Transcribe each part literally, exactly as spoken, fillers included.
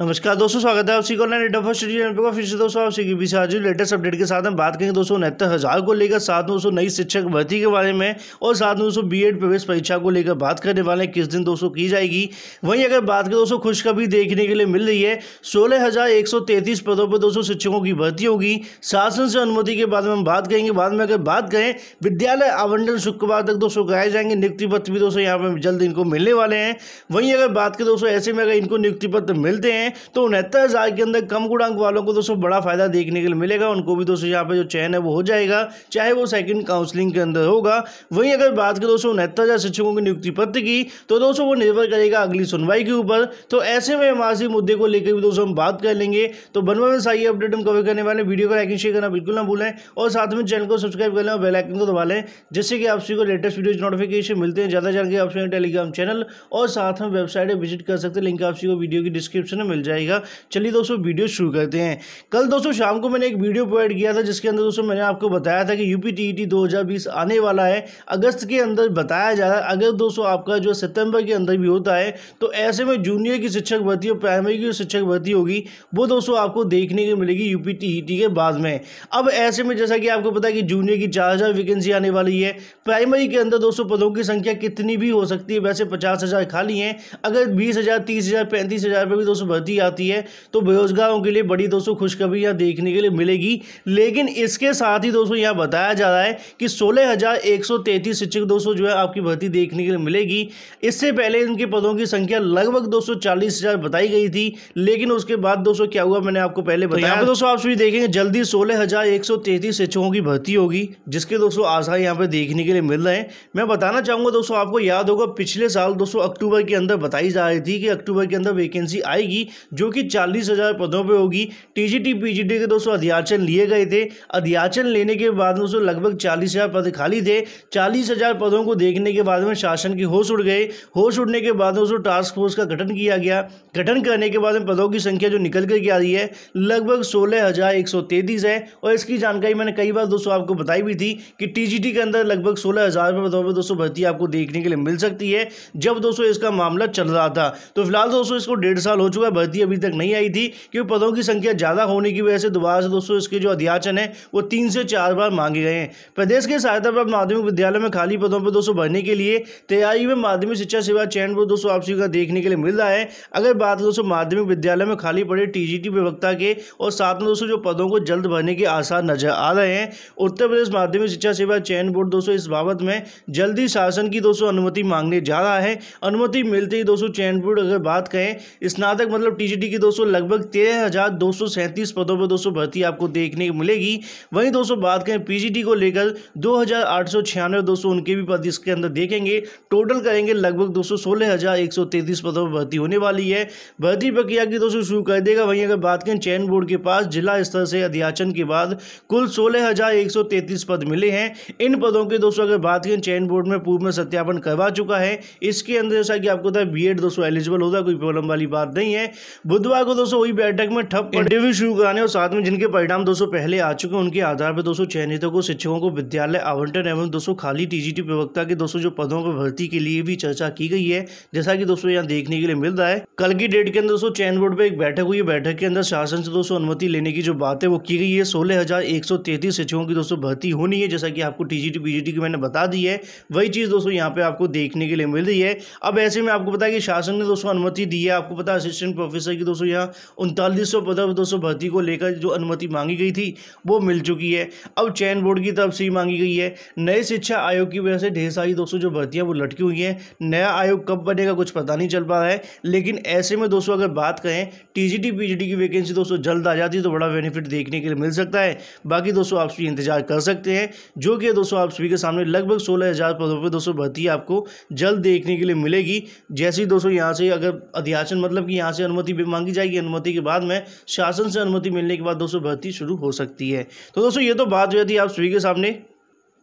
नमस्कार दोस्तों, स्वागत है आप सभी को नए डफर स्टडी चैनल पर। फिर से दोस्तों आप सभी बीस आज लेटेस्ट अपडेट के साथ हम बात करेंगे दोस्तों उनहत्तर हज़ार को लेकर, साथ में दोस्तों नई शिक्षक भर्ती के बारे में और साथ में दोस्तों बीएड प्रवेश परीक्षा को लेकर बात करने वाले हैं, किस दिन दोस्तों की जाएगी। वहीं अगर बात करें दोस्तों, खुशखबरी देखने के लिए मिल रही है, सोलह हज़ार एक सौ तैंतीस पदों पर दोस्तों शिक्षकों की भर्ती होगी। शासन से अनुमति के बाद में हम बात करेंगे। बाद में अगर बात करें विद्यालय आवंटन शुक्रवार तक दोस्तों कराए जाएंगे। नियुक्ति पत्र भी दोस्तों यहाँ पर जल्द इनको मिलने वाले हैं। वहीं अगर बात करें दोस्तों, ऐसे में अगर इनको नियुक्ति पत्र मिलते हैं तो उनहत्तर हजार के अंदर कम गुणांक वालों को दोस्तों बड़ा फायदा देखने के लिए मिलेगा। उनको भी दोस्तों यहाँ पे जो चयन है वो हो जाएगा, चाहे वो सेकंड काउंसलिंग के अंदर होगा। वहीं अगर बात करें दोस्तों उनहत्तर हजार शिक्षकों की नियुक्ति पत्र की, तो दोस्तों वो निर्भर करेगा अगली सुनवाई के ऊपर। तो ऐसे में मासी मुद्दे को लेकर भी दोस्तों हम बात कर लेंगे। तो बनवा में सारी अपडेट हम कवर करने वाले। वीडियो को लाइक शेयर करना बिल्कुल ना भूलें और साथ में चैनल को सब्सक्राइब कर लें और बेल आइकन को दबा लें, जिससे कि आप सभी को लेटेस्ट वीडियो नोटिफिकेशन मिलते हैं। ज्यादा जानकारी आप सभी टेलीग्राम चैनल और साथ में वेबसाइट विजिट कर सकते हैं। लिंक आप सभी को वीडियो की डिस्क्रिप्शन में मिल जाएगा। चलिए दोस्तों वीडियो शुरू करते हैं। कल दोस्तों शाम को मैंने एक वीडियो प्रोवाइड किया था, जिसके अंदर दोस्तों मैंने आपको बताया था कि यूपीटीईटी दो हज़ार बीस आने वाला है अगस्त के अंदर, बताया जा रहा है। अगर दोस्तों आपका जो सितंबर के अंदर भी होता है तो ऐसे में जूनियर की शिक्षक भर्ती और प्राइमरी की शिक्षक भर्ती होगी, वो दोस्तों आपको देखने को मिलेगी यूपीटीईटी के बाद में। अब ऐसे में जैसा कि आपको पता है कि जूनियर की चार हज़ार वैकेंसी आने वाली है, प्राइमरी के अंदर दोस्तों पदों की संख्या कितनी भी हो सकती है। वैसे पचास हज़ार खाली हैं, अगर बीस हज़ार तीस हज़ार पैंतीस हज़ार पर भी दोस्तों भर्ती आती है तो बेरोजगारों के लिए बड़ी दोस्तों खुशखबरी यहां देखने के लिए मिलेगी। लेकिन इसके साथ ही दोस्तों यहां बताया जा रहा है कि सोलह हज़ार एक सौ तैंतीस शिक्षक दोस्तों जो है आपकी भर्ती देखने के लिए मिलेगी। इससे पहले इनके पदों की संख्या लगभग दोस्तों चालीस हज़ार बताई गई थी, लेकिन उसके बाद दोस्तों क्या हुआ मैंने आपको पहले बताया। तो दोस्तों आप सभी देखेंगे जल्दी सोलह हज़ार एक सौ तैंतीस शिक्षकों की भर्ती होगी, जिसके दोस्तों आसार यहाँ पर देखने के लिए मिल रहे हैं। मैं बताना चाहूँगा दोस्तों, आपको याद होगा पिछले साल दोस्तों अक्टूबर के अंदर बताई जा रही थी कि अक्टूबर के अंदर वैकेंसी आएगी, जो कि चालीस हज़ार पदों पे होगी। टीजीटी पीजीटी के दोस्तों अध्याचन लिए गए थे। अध्याचन लेने के बाद दोस्तों लगभग चालीस हज़ार पद खाली थे। चालीस हज़ार पदों को देखने के बाद में शासन के होश उड़ गए। होश उड़ने के बाद दोस्तों टास्क फोर्स का गठन किया गया। गठन करने के बाद में पदों की संख्या जो निकल कर के आ रही है लगभग सोलह हज़ार एक सौ तैंतीस है। और इसकी जानकारी मैंने कई बार दोस्तों आपको बताई भी थी कि टीजीटी के अंदर लगभग सोलह हज़ार पदों पर दोस्तों भर्ती आपको देखने के लिए मिल सकती है, जब दोस्तों इसका मामला चल रहा था। तो फिलहाल दोस्तों इसको डेढ़ साल हो चुका है, भर्ती अभी तक नहीं आई थी, क्योंकि पदों की संख्या ज़्यादा होने की वजह से दोबारा से दोस्तों इसके जो अध्याचन है वो तीन से चार बार मांगे गए हैं। प्रदेश के सहायता प्राप्त माध्यमिक विद्यालय में खाली पदों पर दोस्तों भरने के लिए तैयारी में माध्यमिक शिक्षा सेवा चयन बोर्ड दोस्तों आपसी का देखने के लिए मिल रहा है। अगर बात दोस्तों माध्यमिक विद्यालय में खाली पड़े टीजीटी विभक्ता के और साथ में दोस्तों जो पदों को जल्द भरने के आसार नजर आ रहे हैं, उत्तर प्रदेश माध्यमिक शिक्षा सेवा चयन बोर्ड दोस्तों इस बाबत में जल्दी शासन की दोस्तों अनुमति मांगने जा रहा है। अनुमति मिलते ही दोस्तों चयन बोर्ड अगर बात करें स्नातक मतलब टीजीटी की दोस्तों लगभग तेरह हज़ार दो सौ सैंतीस पदों पर दोस्तों भर्ती आपको देखने को मिलेगी। वहीं दोस्तों बात करें पीजीटी को लेकर दो हज़ार आठ सौ छियानवे दोस्तों उनके भी पद इसके अंदर देखेंगे। टोटल करेंगे लगभग दोस्तों सोलह हज़ार एक सौ तैंतीस पदों पर भर्ती होने वाली है। भर्ती प्रक्रिया की दोस्तों शुरू कर देगा। वहीं अगर बात करें चयन बोर्ड के पास जिला स्तर से अध्याचन के बाद कुल सोलह हज़ार एक सौ तैंतीस पद मिले हैं। इन पदों के दोस्तों अगर बात करें चयन बोर्ड में पूर्व में सत्यापन करवा चुका है। इसके अंदर जैसा कि आपको बताया बी एड दोस्तों एलिजिबल होता है, कोई प्रॉब्लम वाली बात नहीं है। बुधवार को दोस्तों वही बैठक में ठप इंटरव्यू शुरू कराने और साथ में जिनके परिणाम दोस्तों पहले आ चुके हैं उनके आधार पर दोस्तों चयनितों को शिक्षकों को विद्यालय आवंटन एवं दोस्तों खाली टीजीटी प्रवक्ता के दोस्तों जो पदों पर भर्ती के लिए भी चर्चा की गई है, जैसा कि दोस्तों यहाँ देखने के लिए मिल रहा है। कल की डेट के अंदर दोस्तों चयन बोर्ड पर एक बैठक हुई। बैठक के अंदर शासन से दोस्तों अनुमति लेने की जो बात है वो की गई है। सोलह हजार एक सौ तैंतीस शिक्षकों की दोस्तों भर्ती होनी है, जैसा कि आपको टीजीटी पीजीटी की मैंने बता दी है। वही चीज दोस्तों यहाँ पे आपको देखने के लिए मिल रही है। अब ऐसे में आपको पता है कि शासन ने दोस्तों अनुमति दी है। आपको पता है असिस्टेंट प्रोफेसर की दोस्तों यहाँ उनतालीस सौ पदों पर दोस्तों भर्ती को लेकर जो अनुमति मांगी गई थी वो मिल चुकी है। अब चयन बोर्ड की तरफ से ही मांगी गई है। नए शिक्षा आयोग की वजह से ढेर सारी दोस्तों जो भर्तियां वो लटकी हुई हैं। नया आयोग कब बनेगा कुछ पता नहीं चल पा रहा है, लेकिन ऐसे में दोस्तों अगर बात करें टीजीटी पीजीटी की वैकेंसी दोस्तों जल्द आ जाती है तो बड़ा बेनिफिट देखने के लिए मिल सकता है। बाकी दोस्तों आप सभी इंतजार कर सकते हैं, जो कि दोस्तों आप सभी के सामने लगभग सोलह हज़ार पदों पर दोस्तों भर्ती आपको जल्द देखने के लिए मिलेगी। जैसे ही दोस्तों यहाँ से अगर अध्याचन मतलब कि यहाँ से अनुमति भी मांगी जाएगी, अनुमति के बाद में शासन से अनुमति मिलने के बाद दोस्तों भर्ती शुरू हो सकती है। तो दोस्तों ये तो बात हुई थी आप सभी के सामने।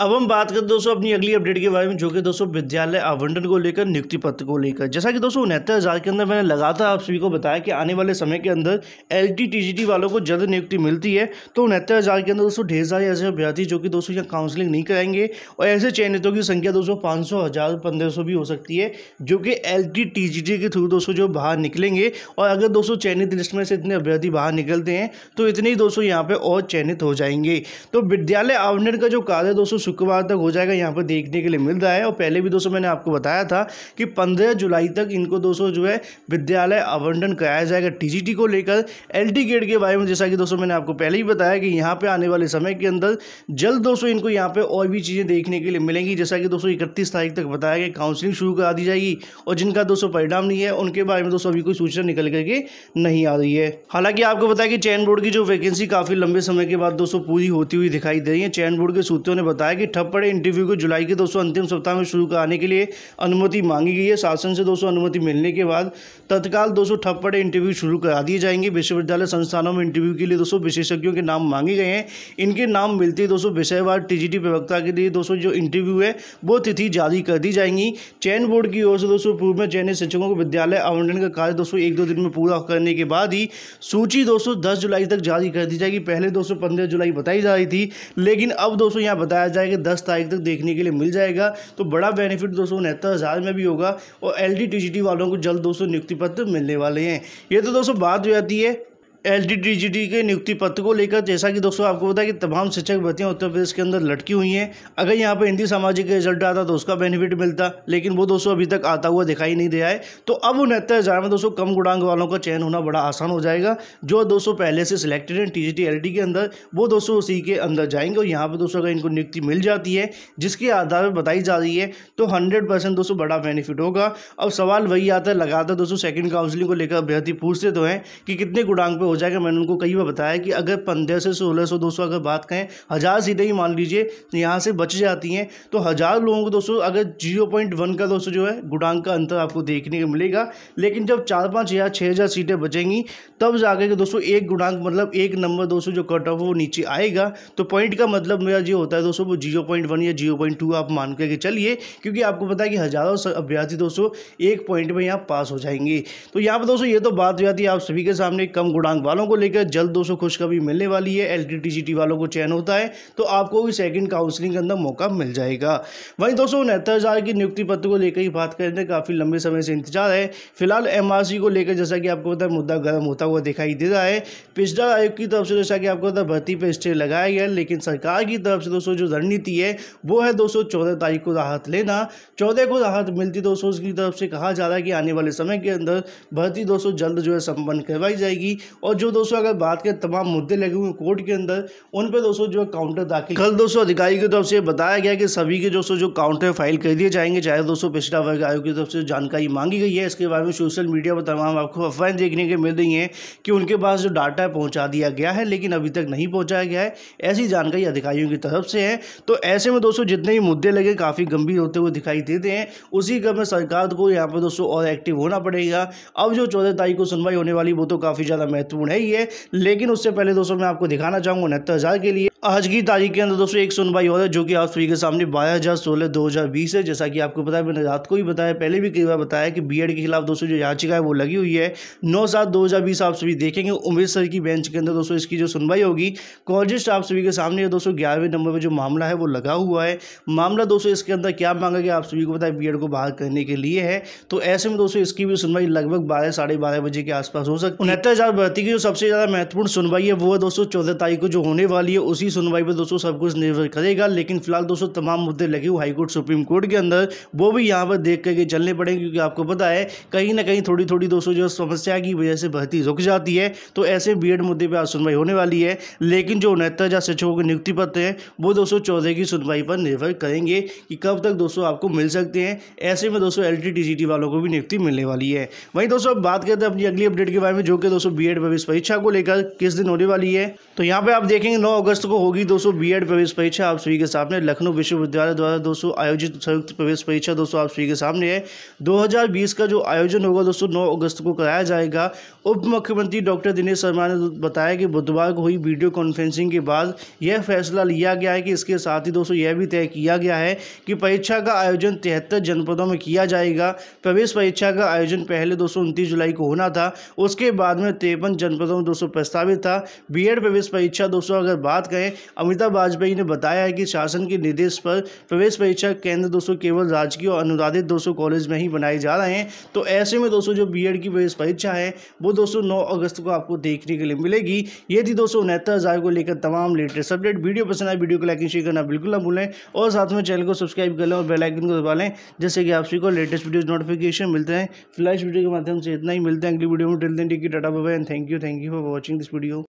अब हम बात करते हैं दोस्तों अपनी अगली अपडेट के बारे में, जो कि दोस्तों विद्यालय आवंटन को लेकर, नियुक्ति पत्र को लेकर। जैसा कि दोस्तों उनहत्तर हज़ार के अंदर मैंने लगातार आप सभी को बताया कि आने वाले समय के अंदर एलटीटीजीटी वालों को जल्द नियुक्ति मिलती है। तो उनहत्तर हज़ार के अंदर दोस्तों ढेर सारे ऐसे अभ्यर्थी जो कि दोस्तों यहाँ काउंसलिंग नहीं कराएंगे और ऐसे चयनितों की संख्या दोस्तों पाँच सौ हज़ार पंद्रह सौ भी हो सकती है, जो कि एलटीटीजीटी के थ्रू दोस्तों जो बाहर निकलेंगे। और अगर दोस्तों चयनित लिस्ट में से इतने अभ्यर्थी बाहर निकलते हैं तो इतने ही दोस्तों यहाँ पर और चयनित हो जाएंगे। तो विद्यालय आवंटन का जो कार्य दोस्तों शुक्रवार तक हो जाएगा, यहाँ पर देखने के लिए मिल रहा है। और पहले भी दोस्तों मैंने आपको बताया था कि पंद्रह जुलाई तक इनको दोस्तों जो है विद्यालय आवंटन कराया जाएगा टीजीटी को लेकर। एलटी गेट के बारे में जैसा कि दोस्तों मैंने आपको पहले ही बताया कि यहाँ पे आने वाले समय के अंदर जल्द दोस्तों इनको यहाँ पे और भी चीज़ें देखने के लिए मिलेंगी। जैसा कि दोस्तों इकतीस तारीख तक बताया गया काउंसलिंग शुरू करा दी जाएगी और जिनका दोस्तों परिणाम नहीं है उनके बारे में दोस्तों अभी कोई सूचना निकल करके नहीं आ रही है। हालांकि आपको बताया कि चयन बोर्ड की जो वैकेंसी काफ़ी लंबे समय के बाद दोस्तों पूरी होती हुई दिखाई दे रही है। चयन बोर्ड के सूत्रों ने बताया कि ठप पड़े इंटरव्यू को जुलाई के दोस्तों अंतिम सप्ताह में शुरू कराने के लिए अनुमति मांगी गई है। शासन से दोस्तों अनुमति मिलने के बाद तत्काल दोस्तों ठप पड़े इंटरव्यू शुरू करा दिए जाएंगे। विश्वविद्यालय संस्थानों में इंटरव्यू के लिए दोस्तों विशेषज्ञों के नाम मांगे गए हैं। इनके नाम मिलते ही दोस्तों विषयवार टीजीटी प्रवक्ता के लिए दोस्तों जो इंटरव्यू है वो तिथि जारी कर दी जाएंगी। चयन बोर्ड की ओर से दोस्तों पूर्व में चयनित शिक्षकों को विद्यालय आवंटन का कार्य दोस्तों एक दो दिन में पूरा करने के बाद ही सूची दोस्तों दस जुलाई तक जारी कर दी जाएगी। पहले दोस्तों पंद्रह जुलाई बताई जा रही थी, लेकिन अब दोस्तों यहाँ बताया जाएगा दस तारीख तक देखने के लिए मिल जाएगा। तो बड़ा बेनिफिट दोस्तों उनहत्तर हज़ार में भी होगा और एलटीटीजीटी वालों को जल्द दोस्तों नियुक्ति पत्र मिलने वाले हैं। ये तो दोस्तों बात हो जाती है एलटीटीजीटी के नियुक्ति पत्र को लेकर। जैसा कि दोस्तों आपको बताया कि तमाम शिक्षक भर्तियाँ उत्तर प्रदेश के अंदर लटकी हुई हैं। अगर यहाँ पर हिंदी सामाजिक का रिजल्ट आता तो उसका बेनिफिट मिलता, लेकिन वो दोस्तों अभी तक आता हुआ दिखाई नहीं दिया है। तो अब उनहत्तर हज़ार में दोस्तों कम गुणांक वालों का चयन होना बड़ा आसान हो जाएगा। जो दोस्तों पहले से सिलेक्टेड हैं टीजीटी एलटी के अंदर, वो दोस्तों उसी के अंदर जाएंगे। और यहाँ पर दोस्तों अगर इनको नियुक्ति मिल जाती है जिसके आधार पर बताई जा रही है, तो हंड्रेड परसेंट दोस्तों बड़ा बेनिफिट होगा। अब सवाल वही आता है, लगातार दोस्तों सेकेंड काउंसलिंग को लेकर अभ्यर्थी पूछते तो हैं कि कितने गुणांक हो जाएगा। मैंने उनको कई बार बताया कि अगर पंद्रह से सोलह सौ दोस्तों अगर बात करें, हज़ार सीटें ही मान लीजिए तो यहाँ से बच जाती हैं। तो हज़ार लोगों को दोस्तों अगर जीरो पॉइंट वन का दोस्तों जो है गुणांक का अंतर आपको देखने को मिलेगा। लेकिन जब चार पाँच हज़ार छः हज़ार सीटें बचेंगी तब जाकर के दोस्तों एक गुणांक मतलब एक नंबर दोस्तों जो कट ऑफ वो नीचे आएगा। तो पॉइंट का मतलब मेरा जो होता है दोस्तों वो जीरो पॉइंट वन या जीरो पॉइंट टू आप मान करके चलिए, क्योंकि आपको पता है कि हज़ारों अभ्यर्थी दोस्तों एक पॉइंट में यहाँ पास हो जाएंगे। तो यहाँ पर दोस्तों ये तो बात हो जाती है आप सभी के सामने कम गुणांक वालों को लेकर जल्द दोस्तों खुशखबरी मिलने वाली है। एलटीटीजीटी वालों को चयन होता है तो आपको भी सेकंड काउंसलिंग के अंदर मौका मिल जाएगा। वहीं दोस्तों उनहत्तर हज़ार की नियुक्ति पत्र को लेकर ही बात करते हैं, काफ़ी लंबे समय से इंतजार है। फिलहाल एमआरसी को लेकर जैसा कि आपको पता है मुद्दा गर्म होता हुआ दिखाई दे रहा है। पिछड़ा आयोग की तरफ से जैसा कि आपको पता है भर्ती पर स्टे लगाया गया, लेकिन सरकार की तरफ से दोस्तों जो रणनीति है वो है दोस्तों चौदह तारीख को राहत लेना। चौदह को राहत मिलती दोस्तों की तरफ से कहा जा रहा है कि आने वाले समय के अंदर भर्ती दोस्तों जल्द जो है संपन्न करवाई जाएगी। और जो दोस्तों अगर बात करें तमाम मुद्दे लगे हुए कोर्ट के अंदर, उन पे दोस्तों जो काउंटर दाखिल कल दोस्तों अधिकारी की तरफ से बताया गया कि सभी के दोस्तों जो काउंटर फाइल कर दिए जाएंगे, चाहे दोस्तों पिछड़ा वर्ग आयोग की तरफ से जानकारी मांगी गई है। इसके बारे में सोशल मीडिया पर तमाम आपको अफवाहें देखने के मिल रही हैं कि उनके पास जो डाटा है पहुँचा दिया गया है, लेकिन अभी तक नहीं पहुँचाया गया है, ऐसी जानकारी अधिकारियों की तरफ से है। तो ऐसे में दोस्तों जितने भी मुद्दे लगे काफ़ी गंभीर होते हुए दिखाई देते हैं। उसी क्रम में सरकार को यहाँ पर दोस्तों और एक्टिव होना पड़ेगा। अब जो चौदह तारीख को सुनवाई होने वाली वो तो काफ़ी ज़्यादा महत्वपूर्ण है ही है, लेकिन उससे पहले दोस्तों मैं आपको दिखाना चाहूँगा उनहत्तर हज़ार के लिए आज की तारीख के अंदर दोस्तों एक सुनवाई हो रहा है, जो कि आप सभी के सामने बारह हज़ार सोलह दो हज़ार बीस है। जैसा कि आपको पता है, मैंने रात को ही बताया, पहले भी कई बार बताया कि बीएड के खिलाफ दोस्तों जो याचिका है वो लगी हुई है। नौ सात दो हज़ार बीस आप सभी देखेंगे अमृतसर की बेंच के अंदर दोस्तों इसकी जो सुनवाई होगी। कॉर्जिस्ट आप सभी के सामने दोस्तों ग्यारहवें नंबर पर जो मामला है वो लगा हुआ है। मामला दोस्तों इसके अंदर क्या मांगा गया आप सभी को पता है, बीएड को बाहर करने के लिए है। तो ऐसे में दोस्तों इसकी भी सुनवाई लगभग बारह साढ़े बारह बजे के आसपास हो सकती है। उनहत्तर हज़ार भर्ती की जो सबसे ज़्यादा महत्वपूर्ण सुनवाई है वो है दोस्तों चौदह तारीख को जो होने वाली है। उसी सुनवाई पर दोस्तों सब कुछ निर्भर करेगा। लेकिन फिलहाल दोस्तों तमाम मुद्दे लगे हुए हाईकोर्ट सुप्रीम कोर्ट के अंदर, वो भी यहाँ पर देख करके चलने पड़ेंगे, क्योंकि आपको पता है कहीं ना कहीं थोड़ी थोड़ी दोस्तों जो समस्या की वजह से भर्ती रुक जाती है। तो ऐसे बीएड मुद्दे पर आज सुनवाई होने वाली है, लेकिन जो उनहत्तर हज़ार शिक्षकों के नियुक्ति पत्र हैं वो दोस्तों चौदह की सुनवाई पर निर्भर करेंगे कि कब तक दोस्तों आपको मिल सकते हैं। ऐसे में दोस्तों एलटीटीजीटी वालों को भी नियुक्ति मिलने वाली है। वहीं दोस्तों अब बात करते हैं अपनी अगली अपडेट के बारे में, जो कि दोस्तों बीएड प्रवेश परीक्षा को लेकर किस दिन होने वाली है। तो यहाँ पर आप देखेंगे नौ अगस्त को होगी दोस्तों बीएड प्रवेश परीक्षा आप सभी के सामने लखनऊ विश्वविद्यालय द्वारा दोस्तों आयोजित संयुक्त प्रवेश परीक्षा दोस्तों आप सभी के सामने है। दो हज़ार बीस का जो आयोजन होगा दोस्तों नौ अगस्त को कराया जाएगा। उप मुख्यमंत्री डॉक्टर दिनेश शर्मा ने बताया कि बुधवार को हुई वीडियो कॉन्फ्रेंसिंग के बाद यह फैसला लिया गया है कि इसके साथ ही दोस्तों यह भी तय किया गया है कि परीक्षा का आयोजन तिहत्तर जनपदों में किया जाएगा। प्रवेश परीक्षा का आयोजन पहले दोस्तों उनतीस जुलाई को होना था, उसके बाद में तिरपन जनपदों में दोस्तों प्रस्तावित था। बीएड प्रवेश परीक्षा दोस्तों अगर बात करें, अमिताभ वाजपेयी ने बताया है कि शासन के निर्देश पर प्रवेश परीक्षा केंद्र दोस्तों केवल राजकीय और अनुदानित दोस्तों कॉलेज में ही बनाए जा रहे हैं। तो ऐसे में दोस्तों जो बीएड की प्रवेश परीक्षा है वो दोस्तों नौ अगस्त को आपको देखने के लिए मिलेगी। ये थी दोस्तों उनहत्तर हज़ार को लेकर तमाम लेटेस्ट अपडेट। वीडियो पसंद आए वीडियो को लाइक शेयर करना बिल्कुल ना भूलें और साथ में चैनल को सब्सक्राइब कर लें और बेल आइकन को दबा लें, जैसे कि आप सभी को लेटेस्ट वीडियो नोटिफिकेशन मिलते हैं। फिलहाल इस वीडियो के माध्यम से इतना ही, मिलते हैं अगली वीडियो में। Till then take care, tata bye bye and thank you thank you for watching this video.